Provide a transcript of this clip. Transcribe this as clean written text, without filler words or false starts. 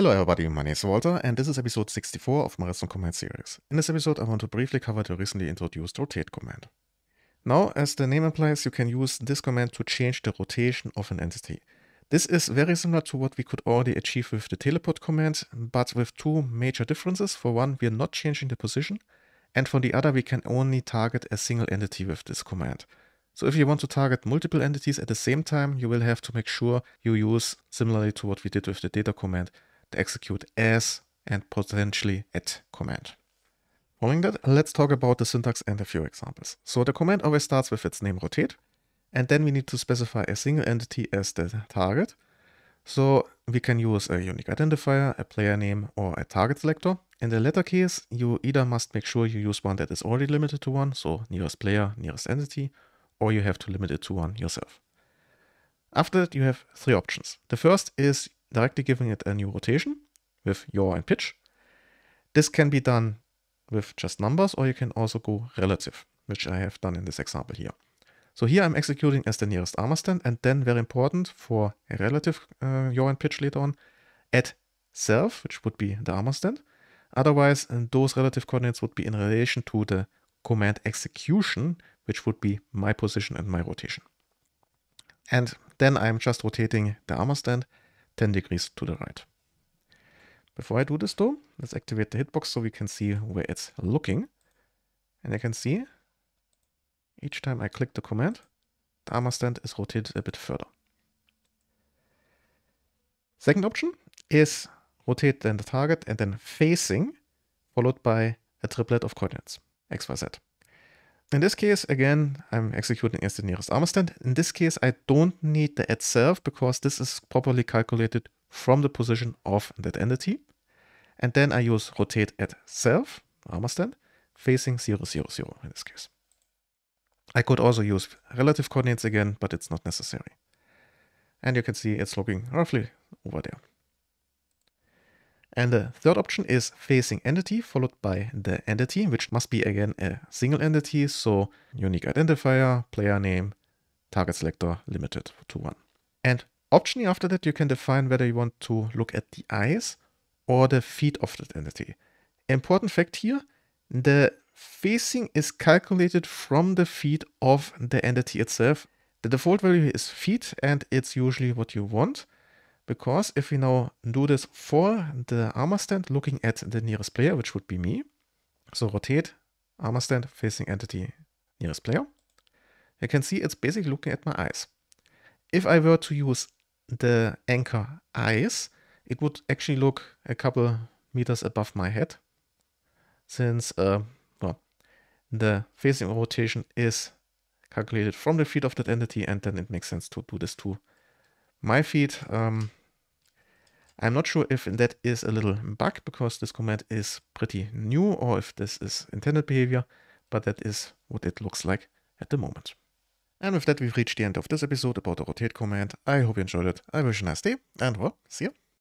Hello everybody, my name is Walter and this is episode 64 of my Redstone Command Series. In this episode I want to briefly cover the recently introduced rotate command. Now, as the name implies, you can use this command to change the rotation of an entity. This is very similar to what we could already achieve with the teleport command, but with two major differences. For one, we are not changing the position, and for the other we can only target a single entity with this command. So if you want to target multiple entities at the same time, you will have to make sure you use, similarly to what we did with the data command, the execute as and potentially at command. Following that, let's talk about the syntax and a few examples. So the command always starts with its name rotate, and then we need to specify a single entity as the target. So we can use a unique identifier, a player name, or a target selector. In the latter case, you either must make sure you use one that is already limited to one, so nearest player, nearest entity, or you have to limit it to one yourself. After that, you have three options. The first is directly giving it a new rotation with yaw and pitch. This can be done with just numbers, or you can also go relative, which I have done in this example here. So here I'm executing as the nearest armor stand, and then, very important for a relative yaw and pitch later on, at self, which would be the armor stand. Otherwise, those relative coordinates would be in relation to the command execution, which would be my position and my rotation. And then I'm just rotating the armor stand 10 degrees to the right. Before I do this though, let's activate the hitbox so we can see where it's looking. And I can see each time I click the command, the armor stand is rotated a bit further. Second option is rotate then the target and then facing, followed by a triplet of coordinates, x, y, z. In this case, again, I'm executing as the nearest armor stand. In this case, I don't need the at self because this is properly calculated from the position of that entity. And then I use rotate at self, armor stand, facing 0, 0, 0 in this case. I could also use relative coordinates again, but it's not necessary. And you can see it's looking roughly over there. And the third option is facing entity followed by the entity, which must be again a single entity. So unique identifier, player name, target selector limited to one. And optionally after that, you can define whether you want to look at the eyes or the feet of that entity. Important fact here, the facing is calculated from the feet of the entity itself. The default value is feet, and it's usually what you want. Because if we now do this for the armor stand, looking at the nearest player, which would be me, so rotate, armor stand, facing entity, nearest player, you can see it's basically looking at my eyes. If I were to use the anchor eyes, it would actually look a couple meters above my head, since the facing rotation is calculated from the feet of that entity, and then it makes sense to do this to my feet. I'm not sure if that is a little bug because this command is pretty new or if this is intended behavior, but that is what it looks like at the moment. And with that, we've reached the end of this episode about the rotate command. I hope you enjoyed it. I wish you a nice day, and well, see ya.